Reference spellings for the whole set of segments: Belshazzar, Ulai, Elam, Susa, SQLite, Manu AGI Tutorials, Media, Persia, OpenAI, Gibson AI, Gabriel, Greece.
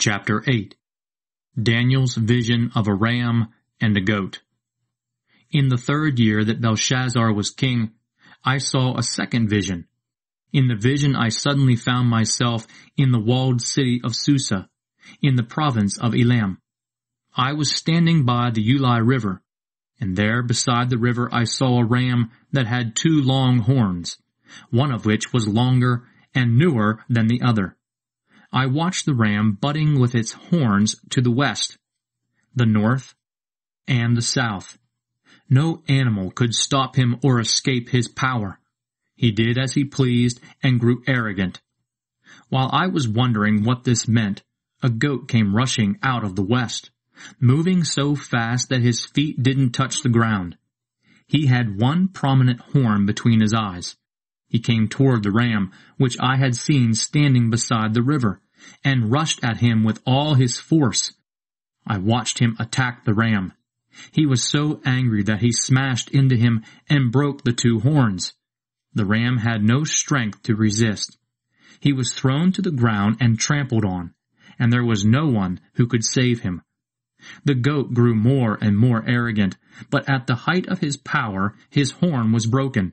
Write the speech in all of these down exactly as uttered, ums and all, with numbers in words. Chapter eight. Daniel's vision of a ram and a goat. In the third year that Belshazzar was king, I saw a second vision. In the vision I suddenly found myself in the walled city of Susa, in the province of Elam. I was standing by the Ulai river, and there beside the river I saw a ram that had two long horns, one of which was longer and newer than the other. I watched the ram butting with its horns to the west, the north, and the south. No animal could stop him or escape his power. He did as he pleased and grew arrogant. While I was wondering what this meant, a goat came rushing out of the west, moving so fast that his feet didn't touch the ground. He had one prominent horn between his eyes. He came toward the ram, which I had seen standing beside the river, and rushed at him with all his force. I watched him attack the ram. He was so angry that he smashed into him and broke the two horns. The ram had no strength to resist. He was thrown to the ground and trampled on, and there was no one who could save him. The goat grew more and more arrogant, but at the height of his power his horn was broken.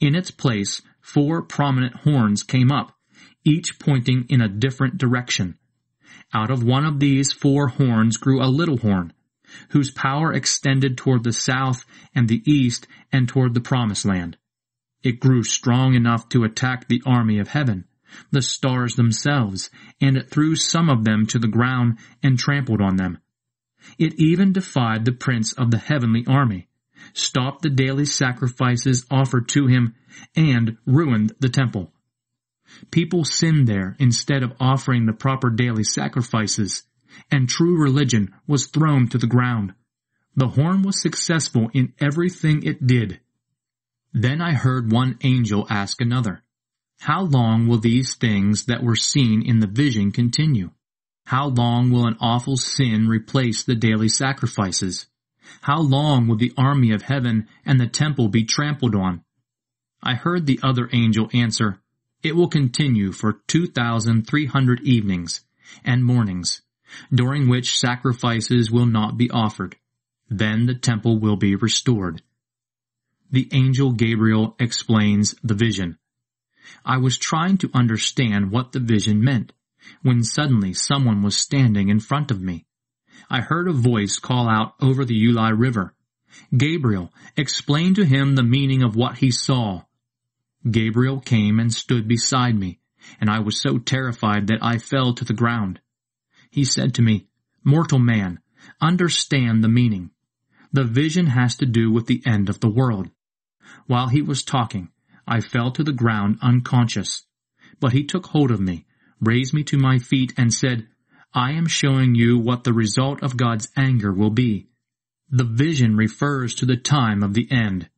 In its place, four prominent horns came up, each pointing in a different direction. Out of one of these four horns grew a little horn, whose power extended toward the south and the east and toward the promised land. It grew strong enough to attack the army of heaven, the stars themselves, and it threw some of them to the ground and trampled on them. It even defied the prince of the heavenly army, stopped the daily sacrifices offered to him, and ruined the temple. People sinned there instead of offering the proper daily sacrifices, and true religion was thrown to the ground. The horn was successful in everything it did. Then I heard one angel ask another, "How long will these things that were seen in the vision continue? How long will an awful sin replace the daily sacrifices? How long will the army of heaven and the temple be trampled on?" I heard the other angel answer, "It will continue for two thousand three hundred evenings and mornings, during which sacrifices will not be offered. Then the temple will be restored." The angel Gabriel explains the vision. I was trying to understand what the vision meant, when suddenly someone was standing in front of me. I heard a voice call out over the Ulai River. Gabriel explained to him the meaning of what he saw. Gabriel came and stood beside me, and I was so terrified that I fell to the ground. He said to me, "Mortal man, understand the meaning. The vision has to do with the end of the world." While he was talking, I fell to the ground unconscious. But he took hold of me, raised me to my feet, and said, "I am showing you what the result of God's anger will be. The vision refers to the time of the end.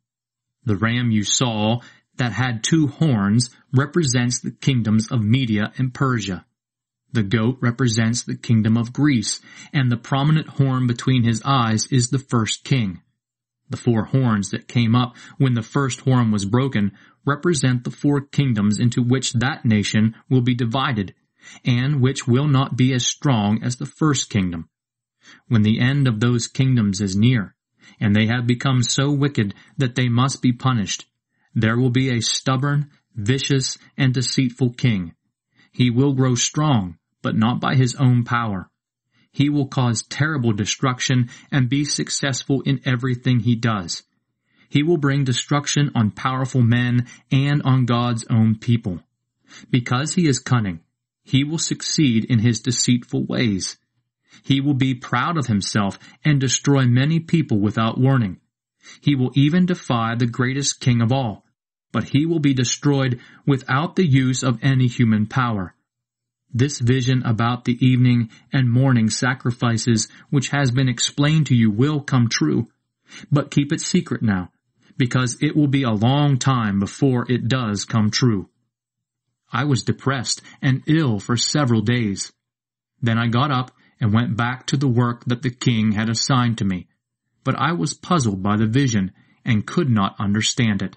The ram you saw that had two horns represents the kingdoms of Media and Persia. The goat represents the kingdom of Greece, and the prominent horn between his eyes is the first king. The four horns that came up when the first horn was broken represent the four kingdoms into which that nation will be divided, and which will not be as strong as the first kingdom. When the end of those kingdoms is near, and they have become so wicked that they must be punished, there will be a stubborn, vicious, and deceitful king. He will grow strong, but not by his own power. He will cause terrible destruction and be successful in everything he does. He will bring destruction on powerful men and on God's own people. Because he is cunning, he will succeed in his deceitful ways. He will be proud of himself and destroy many people without warning. He will even defy the greatest king of all, but he will be destroyed without the use of any human power. This vision about the evening and morning sacrifices which has been explained to you will come true, but keep it secret now, because it will be a long time before it does come true." I was depressed and ill for several days. Then I got up and went back to the work that the king had assigned to me, but I was puzzled by the vision and could not understand it.